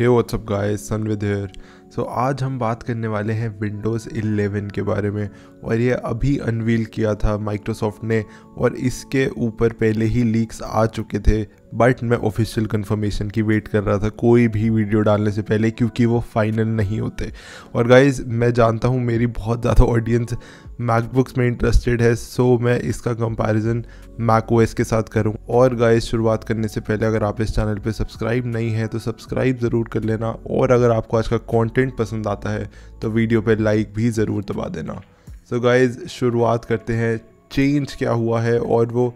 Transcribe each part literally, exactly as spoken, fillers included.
Hey what's up guys, Sanvid here. So आज हम बात करने वाले हैं विंडोज़ इलेवन के बारे में, और ये अभी अनवील किया था माइक्रोसॉफ्ट ने और इसके ऊपर पहले ही लीक्स आ चुके थे, बट मैं ऑफिशियल कंफर्मेशन की वेट कर रहा था कोई भी वीडियो डालने से पहले, क्योंकि वो फाइनल नहीं होते। और गाइज़ मैं जानता हूँ मेरी बहुत ज़्यादा ऑडियंस मैकबुक्स में इंटरेस्टेड है, सो मैं इसका कंपैरिजन मैकओएस के साथ करूँ। और गाइज़ शुरुआत करने से पहले अगर आप इस चैनल पे सब्सक्राइब नहीं है तो सब्सक्राइब ज़रूर कर लेना, और अगर आपको आज का कॉन्टेंट पसंद आता है तो वीडियो पर लाइक भी ज़रूर दबा देना। सो गाइज़ शुरुआत करते हैं चेंज क्या हुआ है और वो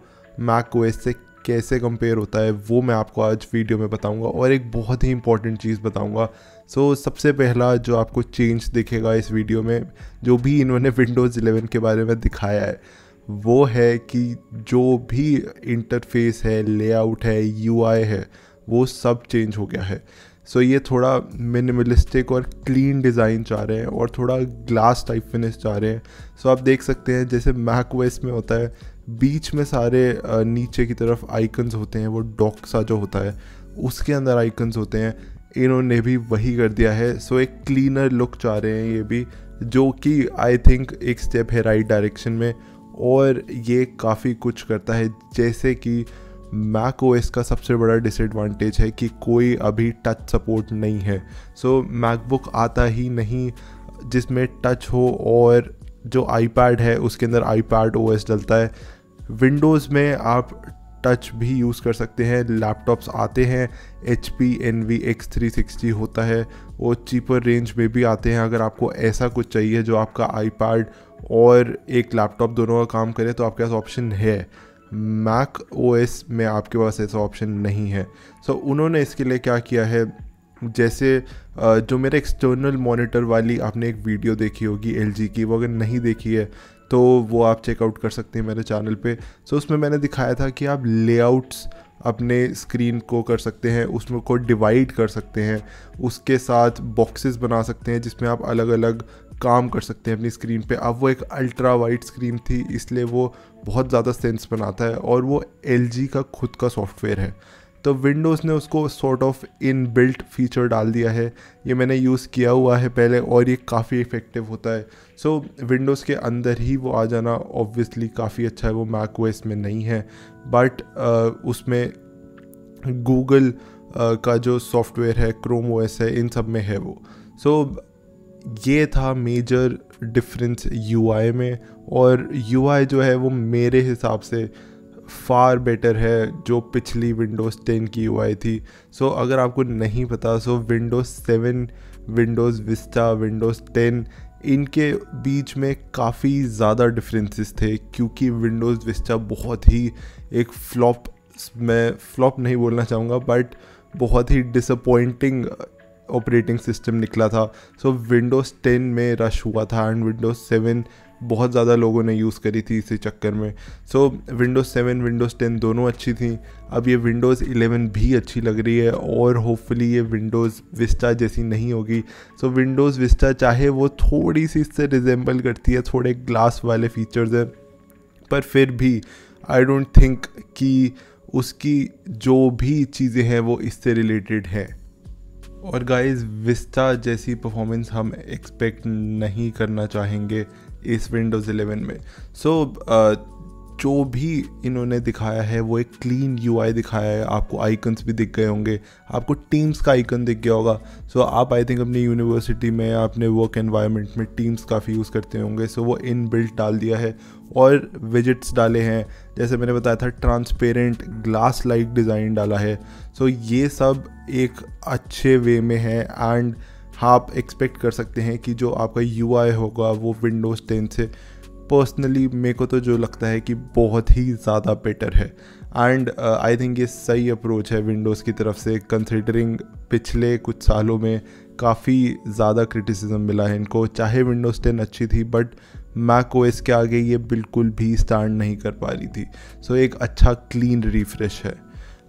मैकओएस से कैसे कंपेयर होता है, वो मैं आपको आज वीडियो में बताऊंगा और एक बहुत ही इंपॉर्टेंट चीज़ बताऊंगा। सो so, सबसे पहला जो आपको चेंज दिखेगा इस वीडियो में, जो भी इन्होंने विंडोज़ इलेवन के बारे में दिखाया है, वो है कि जो भी इंटरफेस है, लेआउट है, यूआई है, वो सब चेंज हो गया है। सो so, ये थोड़ा मिनिमलिस्टिक और क्लीन डिज़ाइन चाह रहे हैं और थोड़ा ग्लास टाइप फिनिश चाह रहे हैं। सो so, आप देख सकते हैं जैसे मैकओएस में होता है, बीच में सारे नीचे की तरफ आइकन्स होते हैं, वो डॉक सा जो होता है उसके अंदर आइकन्स होते हैं, इन्होंने भी वही कर दिया है। सो एक क्लीनर लुक चाह रहे हैं ये भी, जो कि आई थिंक एक स्टेप है राइट डायरेक्शन में, और ये काफ़ी कुछ करता है। जैसे कि मैक ओएस का सबसे बड़ा डिसएडवांटेज है कि कोई अभी टच सपोर्ट नहीं है। सो मैकबुक आता ही नहीं जिसमें टच हो, और जो आईपैड है उसके अंदर आईपैड ओएस डलता है। विंडोज़ में आप टच भी यूज़ कर सकते हैं, लैपटॉप्स आते हैं, H P Envy X three sixty होता है, वो चीपर रेंज में भी आते हैं। अगर आपको ऐसा कुछ चाहिए जो आपका आईपैड और एक लैपटॉप दोनों का काम करे तो आपके पास ऑप्शन है। मैक ओएस में आपके पास ऐसा ऑप्शन नहीं है। सो उन्होंने इसके लिए क्या किया है, जैसे जो मेरे एक्सटर्नल मॉनिटर वाली आपने एक वीडियो देखी होगी एल जी की, वो अगर नहीं देखी है तो वो आप चेकआउट कर सकते हैं मेरे चैनल पे। सो उसमें मैंने दिखाया था कि आप लेआउट्स अपने स्क्रीन को कर सकते हैं, उसमें को डिवाइड कर सकते हैं, उसके साथ बॉक्सेस बना सकते हैं जिसमें आप अलग अलग काम कर सकते हैं अपनी स्क्रीन पे। अब वो एक अल्ट्रा वाइड स्क्रीन थी इसलिए वो बहुत ज़्यादा सेंस बनाता है, और वो एल जी का खुद का सॉफ्टवेयर है। तो विंडोज़ ने उसको sort of in built feature डाल दिया है, ये मैंने यूज़ किया हुआ है पहले और ये काफ़ी इफ़ेक्टिव होता है। सो so, विंडोज़ के अंदर ही वो आ जाना ऑब्वियसली काफ़ी अच्छा है, वो मैकओएस में नहीं है। बट uh, उसमें गूगल uh, का जो सॉफ्टवेयर है, क्रोम ओएस है, इन सब में है वो। सो so, ये था मेजर डिफरेंस यूआई में, और यूआई जो है वो मेरे हिसाब से फार बेटर है जो पिछली विंडोज़ टेन की यूआई थी। सो so, अगर आपको नहीं पता, so so Windows seven, Windows Vista, Windows ten, इनके बीच में काफ़ी ज़्यादा डिफरेंसेस थे, क्योंकि विंडोज़ विस्टा बहुत ही एक फ्लॉप, मैं फ्लॉप नहीं बोलना चाहूँगा, बट बहुत ही डिसअपॉइंटिंग ऑपरेटिंग सिस्टम निकला था। सो so, विंडोज़ टेन में रश हुआ था, एंड विंडोज़ सेवन बहुत ज़्यादा लोगों ने यूज़ करी थी इसी चक्कर में। So so, Windows seven, Windows ten दोनों अच्छी थी। अब ये विंडोज़ इलेवन भी अच्छी लग रही है, और होपफुली ये विंडोज़ विस्टा जैसी नहीं होगी। सो so, विंडोज़ विस्टा चाहे वो थोड़ी सी इससे रिजेंबल करती है, थोड़े ग्लास वाले फीचर्स हैं, पर फिर भी आई डोंट थिंक कि उसकी जो भी चीज़ें हैं वो इससे रिलेटेड हैं। और गाइस विस्टा जैसी परफॉर्मेंस हम एक्सपेक्ट नहीं करना चाहेंगे इस विंडोज़ इलेवन में। सो so, uh, जो भी इन्होंने दिखाया है वो एक क्लीन यूआई दिखाया है। आपको आइकन्स भी दिख गए होंगे, आपको टीम्स का आइकन दिख गया होगा। सो so, आप आई थिंक अपनी यूनिवर्सिटी में या अपने वर्क एनवायरनमेंट में टीम्स काफ़ी यूज़ करते होंगे। सो so, वो इन बिल्ट डाल दिया है, और विजिट्स डाले हैं जैसे मैंने बताया था, ट्रांसपेरेंट ग्लास लाइक डिज़ाइन डाला है। सो so, ये सब एक अच्छे वे में है, एंड आप एक्सपेक्ट कर सकते हैं कि जो आपका यूआई होगा वो विंडोज़ टेन से पर्सनली मेरे को तो जो लगता है कि बहुत ही ज़्यादा बेटर है। एंड आई थिंक ये सही अप्रोच है विंडोज़ की तरफ से, कंसिडरिंग पिछले कुछ सालों में काफ़ी ज़्यादा क्रिटिसिज्म मिला है इनको। चाहे विंडोज़ टेन अच्छी थी बट मैकओएस के आगे ये बिल्कुल भी स्टैंड नहीं कर पा रही थी। सो so, एक अच्छा क्लीन रिफ्रेश है।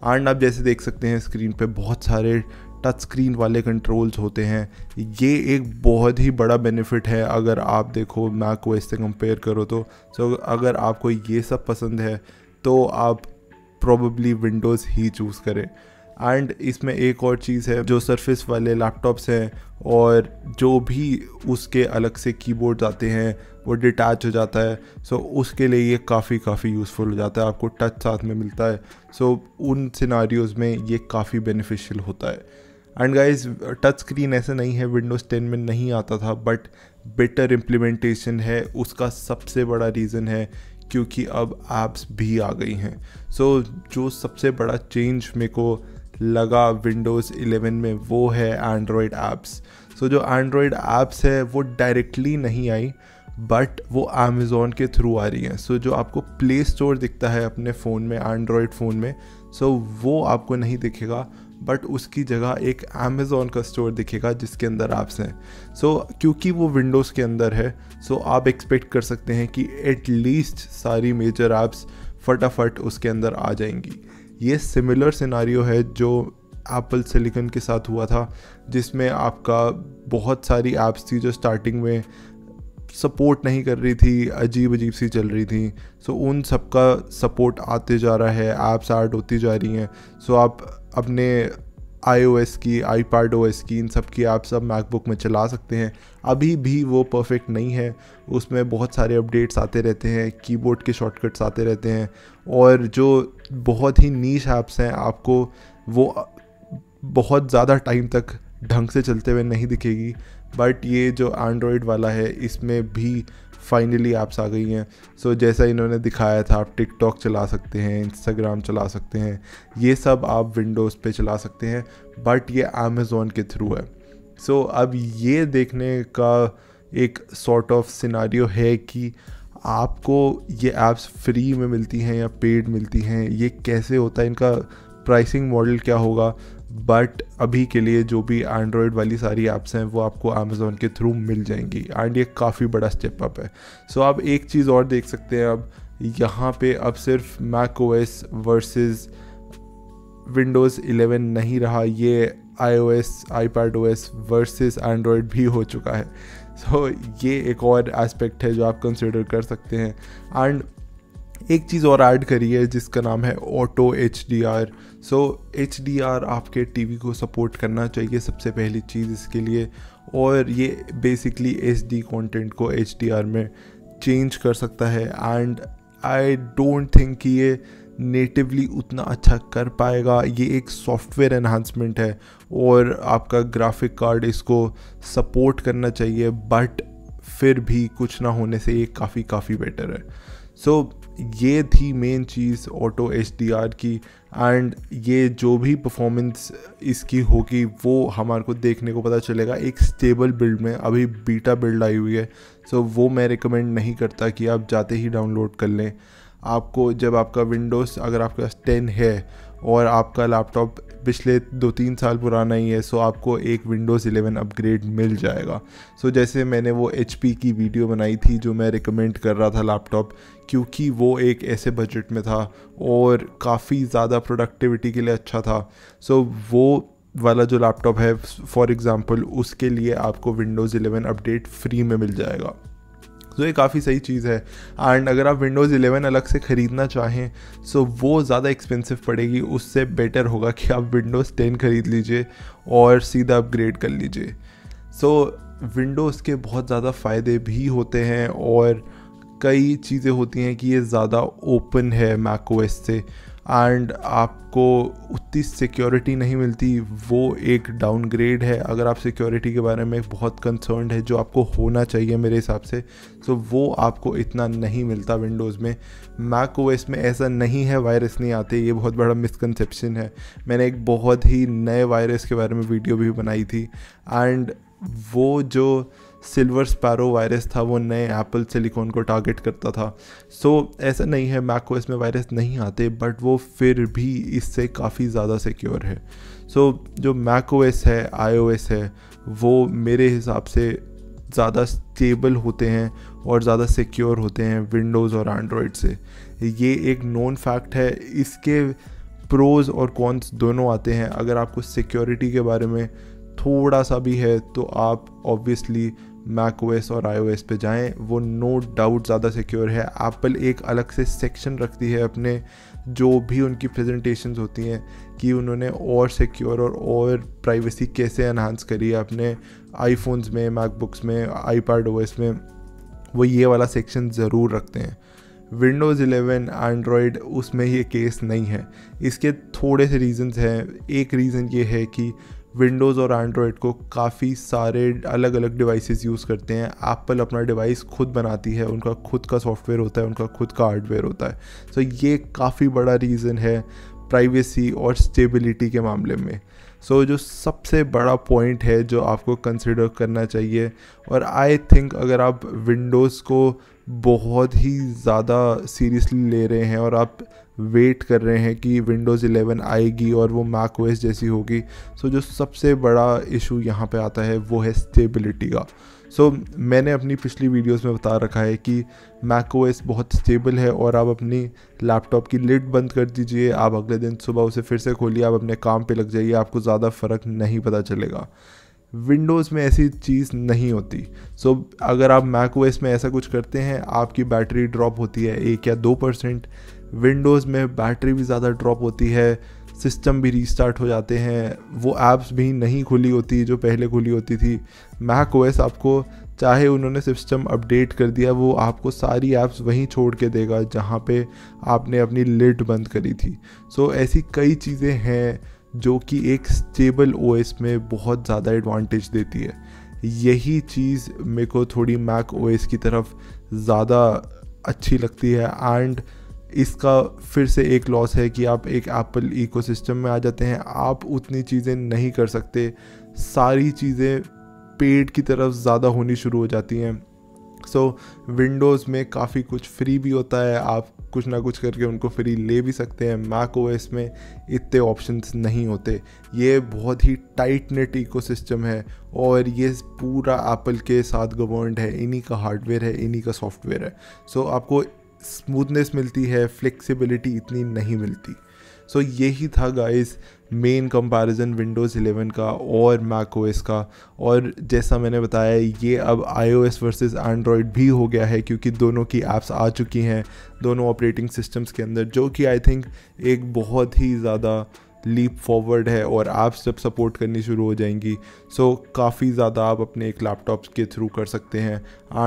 एंड आप जैसे देख सकते हैं स्क्रीन पे बहुत सारे टच स्क्रीन वाले कंट्रोल्स होते हैं। ये एक बहुत ही बड़ा बेनिफिट है अगर आप देखो मैकओएस से कंपेयर करो तो। सो so, अगर आपको ये सब पसंद है तो आप प्रोबेबली विंडोज़ ही चूज़ करें। एंड इसमें एक और चीज़ है, जो सरफेस वाले लैपटॉप्स हैं और जो भी उसके अलग से कीबोर्ड आते हैं वो डिटैच हो जाता है, सो so, उसके लिए ये काफ़ी काफ़ी यूज़फुल हो जाता है। आपको टच साथ में मिलता है, सो so, उन सिनारियोज़ में ये काफ़ी बेनिफिशियल होता है। एंड गाइज, टच स्क्रीन ऐसा नहीं है, विंडोज़ टेन में नहीं आता था, बट बेटर इम्प्लीमेंटेशन है उसका सबसे बड़ा रीज़न है, क्योंकि अब ऐप्स भी आ गई हैं। सो so, जो सबसे बड़ा चेंज मेरे को लगा विंडोज़ इलेवन में वो है एंड्रॉयड ऐप्स। सो जो एंड्रॉयड ऐप्स है वो डायरेक्टली नहीं आई, बट वो अमेज़ॉन के थ्रू आ रही हैं। सो so, जो आपको प्ले स्टोर दिखता है अपने फ़ोन में, एंड्रॉयड फ़ोन में, सो so, वो आपको नहीं दिखेगा, बट उसकी जगह एक अमेज़ॉन का स्टोर दिखेगा जिसके अंदर ऐप्स हैं। सो so, क्योंकि वो विंडोज़ के अंदर है, सो so, आप एक्सपेक्ट कर सकते हैं कि एटलीस्ट सारी मेजर ऐप्स फटाफट उसके अंदर आ जाएंगी। ये सिमिलर सिनारियो है जो एप्पल सिलिकन के साथ हुआ था, जिसमें आपका बहुत सारी ऐप्स थी जो स्टार्टिंग में सपोर्ट नहीं कर रही थी, अजीब अजीब सी चल रही थी। सो so, उन सब का सपोर्ट आते जा रहा है, ऐप्स ऐड होती जा रही हैं। सो so, आप अपने आईओएस की, आईपैड ओएस की, इन सब की ऐप्स आप मैकबुक में चला सकते हैं। अभी भी वो परफेक्ट नहीं है, उसमें बहुत सारे अपडेट्स आते रहते हैं, कीबोर्ड के शॉर्टकट्स आते रहते हैं, और जो बहुत ही नीश ऐप्स हैं आपको वो बहुत ज़्यादा टाइम तक ढंग से चलते हुए नहीं दिखेगी। बट ये जो एंड्रॉयड वाला है इसमें भी फाइनली ऐप्स आ गई हैं। सो so, जैसा इन्होंने दिखाया था, आप टिकटॉक चला सकते हैं, इंस्टाग्राम चला सकते हैं, ये सब आप विंडोज़ पे चला सकते हैं, बट ये अमेज़ॉन के थ्रू है। सो so, अब ये देखने का एक सॉर्ट ऑफ सिनारियो है कि आपको ये ऐप्स फ्री में मिलती हैं या पेड मिलती हैं, ये कैसे होता है, इनका प्राइसिंग मॉडल क्या होगा। बट अभी के लिए जो भी एंड्रॉयड वाली सारी ऐप्स हैं वो आपको अमेज़ॉन के थ्रू मिल जाएंगी, एंड ये काफ़ी बड़ा स्टेप अप है। सो so, आप एक चीज़ और देख सकते हैं, अब यहाँ पे अब सिर्फ मैकओएस वर्सेस विंडोज़ इलेवन नहीं रहा, ये iOS, iPad OS versus Android भी हो चुका है। सो so, ये एक और एस्पेक्ट है जो आप कंसिडर कर सकते हैं। एंड एक चीज़ और ऐड करी है जिसका नाम है auto H D R. So H D R आपके टीवी को सपोर्ट करना चाहिए सबसे पहली चीज़ इसके लिए, और ये बेसिकली एच डी कंटेंट को एच डी आर में चेंज कर सकता है। एंड आई डोंट थिंक कि ये नेटिवली उतना अच्छा कर पाएगा, ये एक सॉफ्टवेयर एनहांसमेंट है और आपका ग्राफिक कार्ड इसको सपोर्ट करना चाहिए, बट फिर भी कुछ ना होने से ये काफ़ी काफ़ी बेटर है। सो so, ये थी मेन चीज़ ऑटो एच डी आर की, एंड ये जो भी परफॉर्मेंस इसकी होगी वो हमारे को देखने को पता चलेगा एक स्टेबल बिल्ड में। अभी बीटा बिल्ड आई हुई है, सो वो मैं रिकमेंड नहीं करता कि आप जाते ही डाउनलोड कर लें। आपको जब आपका विंडोज़, अगर आपके पास टेन है और आपका लैपटॉप पिछले दो तीन साल पुराना ही है, सो आपको एक विंडोज़ इलेवन अपग्रेड मिल जाएगा। सो जैसे मैंने वो एचपी की वीडियो बनाई थी जो मैं रिकमेंड कर रहा था लैपटॉप, क्योंकि वो एक ऐसे बजट में था और काफ़ी ज़्यादा प्रोडक्टिविटी के लिए अच्छा था। सो वो वाला जो लैपटॉप है फॉर एग्ज़ाम्पल, उसके लिए आपको विंडोज़ इलेवन अपडेट फ्री में मिल जाएगा। तो ये काफ़ी सही चीज़ है। एंड अगर आप विंडोज़ इलेवन अलग से ख़रीदना चाहें, सो वो ज़्यादा एक्सपेंसिव पड़ेगी, उससे बेटर होगा कि आप विंडोज़ टेन ख़रीद लीजिए और सीधा अपग्रेड कर लीजिए। सो विंडोज़ के बहुत ज़्यादा फ़ायदे भी होते हैं और कई चीज़ें होती हैं कि ये ज़्यादा ओपन है मैकओएस से, एंड आपको उतनी सिक्योरिटी नहीं मिलती, वो एक डाउनग्रेड है। अगर आप सिक्योरिटी के बारे में बहुत कंसर्न्ड है, जो आपको होना चाहिए मेरे हिसाब से, तो वो आपको इतना नहीं मिलता विंडोज़ में। मैकओएस में ऐसा नहीं है, वायरस नहीं आते, ये बहुत बड़ा मिसकंसेप्शन है। मैंने एक बहुत ही नए वायरस के बारे में वीडियो भी बनाई थी, एंड वो जो सिल्वर स्पैरो वायरस था वो नए एप्पल सिलिकॉन को टारगेट करता था। सो so, ऐसा नहीं है, मैकओएस में वायरस नहीं आते, बट वो फिर भी इससे काफ़ी ज़्यादा सिक्योर है। सो so, जो मैकओएस है, आईओएस है, वो मेरे हिसाब से ज़्यादा स्टेबल होते हैं और ज़्यादा सिक्योर होते हैं विंडोज़ और एंड्रॉयड से। ये एक नोन फैक्ट है। इसके प्रोज़ और कॉन्स दोनों आते हैं। अगर आपको सिक्योरिटी के बारे में थोड़ा सा भी है तो आप ऑब्वियसली मैकओएस और आईओएस पे जाएं, वो नो डाउट ज़्यादा सिक्योर है। एप्पल एक अलग से सेक्शन रखती है अपने जो भी उनकी प्रेजेंटेशंस होती हैं कि उन्होंने और सिक्योर और और प्राइवेसी कैसे एनहांस करी है अपने आईफोन्स में, मैकबुक्स में, आईपैड ओएस में, वो ये वाला सेक्शन ज़रूर रखते हैं। विंडोज़ इलेवन एंड्रॉयड उसमें ये केस नहीं है। इसके थोड़े से रीज़न्स हैं। एक रीज़न ये है कि विंडोज़ और एंड्रॉयड को काफ़ी सारे अलग अलग डिवाइसेस यूज़ करते हैं। एप्पल अपना डिवाइस खुद बनाती है, उनका खुद का सॉफ्टवेयर होता है, उनका खुद का हार्डवेयर होता है। सो so, ये काफ़ी बड़ा रीज़न है प्राइवेसी और स्टेबिलिटी के मामले में। सो so, जो सबसे बड़ा पॉइंट है जो आपको कंसिडर करना चाहिए, और आई थिंक अगर आप विंडोज़ को बहुत ही ज़्यादा सीरियसली ले रहे हैं और आप वेट कर रहे हैं कि विंडोज़ इलेवन आएगी और वो मैकओएस जैसी होगी, सो so, जो सबसे बड़ा इशू यहाँ पे आता है वो है स्टेबिलिटी का। सो so, मैंने अपनी पिछली वीडियोस में बता रखा है कि मैकओएस बहुत स्टेबल है और आप अपनी लैपटॉप की लिड बंद कर दीजिए, आप अगले दिन सुबह उसे फिर से खोलिए, आप अपने काम पे लग जाइए, आपको ज़्यादा फ़र्क नहीं पता चलेगा। विंडोज़ में ऐसी चीज़ नहीं होती। सो so, अगर आप मैकओएस में ऐसा कुछ करते हैं, आपकी बैटरी ड्रॉप होती है एक या दो परसेंट, विंडोज़ में बैटरी भी ज़्यादा ड्रॉप होती है, सिस्टम भी रीस्टार्ट हो जाते हैं, वो ऐप्स भी नहीं खुली होती जो पहले खुली होती थी। मैक ओएस आपको, चाहे उन्होंने सिस्टम अपडेट कर दिया, वो आपको सारी ऐप्स वहीं छोड़ के देगा जहाँ पे आपने अपनी लिड बंद करी थी। सो ऐसी कई चीज़ें हैं जो कि एक स्टेबल ओएस में बहुत ज़्यादा एडवांटेज देती है। यही चीज़ मेरे को थोड़ी मैक ओएस की तरफ ज़्यादा अच्छी लगती है। एंड इसका फिर से एक लॉस है कि आप एक एप्पल इकोसिस्टम में आ जाते हैं, आप उतनी चीज़ें नहीं कर सकते, सारी चीज़ें पेड की तरफ ज़्यादा होनी शुरू हो जाती हैं। सो विंडोज़ में काफ़ी कुछ फ्री भी होता है, आप कुछ ना कुछ करके उनको फ्री ले भी सकते हैं। मैक ओएस में इतने ऑप्शंस नहीं होते, ये बहुत ही टाइट नेट इकोसिस्टम है और ये पूरा एप्पल के साथ गवर्नड है, इन्हीं का हार्डवेयर है, इन्हीं का सॉफ्टवेयर है। सो आपको स्मूथनेस मिलती है, फ्लेक्सिबिलिटी इतनी नहीं मिलती। सो so, यही था guys main comparison Windows eleven का और मैकओएस का। और जैसा मैंने बताया, ये अब आईओएस वर्सेस एंड्रॉयड भी हो गया है क्योंकि दोनों की ऐप्स आ चुकी हैं दोनों ऑपरेटिंग सिस्टम्स के अंदर, जो कि आई थिंक एक बहुत ही ज़्यादा लीप फॉरवर्ड है। और ऐप्स जब सपोर्ट करनी शुरू हो जाएंगी, सो काफ़ी ज़्यादा आप अपने एक लैपटॉप के थ्रू कर सकते हैं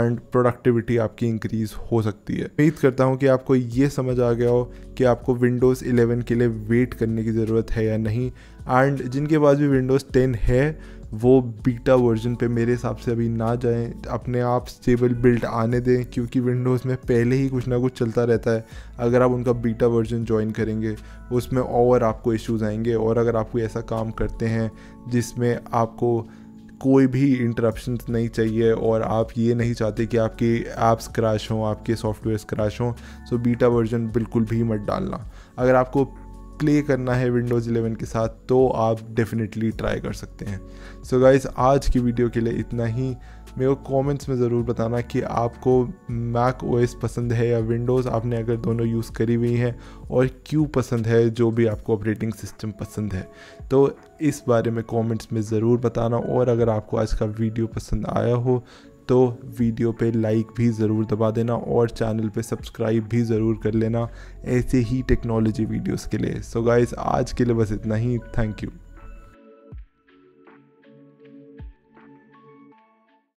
एंड प्रोडक्टिविटी आपकी इंक्रीज़ हो सकती है। उम्मीद करता हूँ कि आपको ये समझ आ गया हो कि आपको विंडोज़ इलेवन के लिए वेट करने की ज़रूरत है या नहीं। एंड जिनके पास भी विंडोज़ टेन है, वो बीटा वर्जन पे मेरे हिसाब से अभी ना जाएं, अपने आप स्टेबल बिल्ड आने दें क्योंकि विंडोज़ में पहले ही कुछ ना कुछ चलता रहता है। अगर आप उनका बीटा वर्जन ज्वाइन करेंगे उसमें और आपको इश्यूज आएंगे, और अगर आप कोई ऐसा काम करते हैं जिसमें आपको कोई भी इंटरप्शंस नहीं चाहिए और आप ये नहीं चाहते कि आपकी ऐप्स क्रैश हों, आपके सॉफ्टवेयर क्रैश हों, सो बीटा वर्जन बिल्कुल भी मत डालना। अगर आपको प्ले करना है विंडोज़ इलेवन के साथ तो आप डेफिनेटली ट्राई कर सकते हैं। सो so गाइस, आज की वीडियो के लिए इतना ही। मेरे को कमेंट्स में ज़रूर बताना कि आपको मैक ओएस पसंद है या विंडोज़, आपने अगर दोनों यूज़ करी हुई हैं, और क्यों पसंद है जो भी आपको ऑपरेटिंग सिस्टम पसंद है, तो इस बारे में कमेंट्स में ज़रूर बताना। और अगर आपको आज का वीडियो पसंद आया हो तो वीडियो पे लाइक भी ज़रूर दबा देना और चैनल पे सब्सक्राइब भी ज़रूर कर लेना ऐसे ही टेक्नोलॉजी वीडियोस के लिए। सो गाइस, आज के लिए बस इतना ही। Thank you.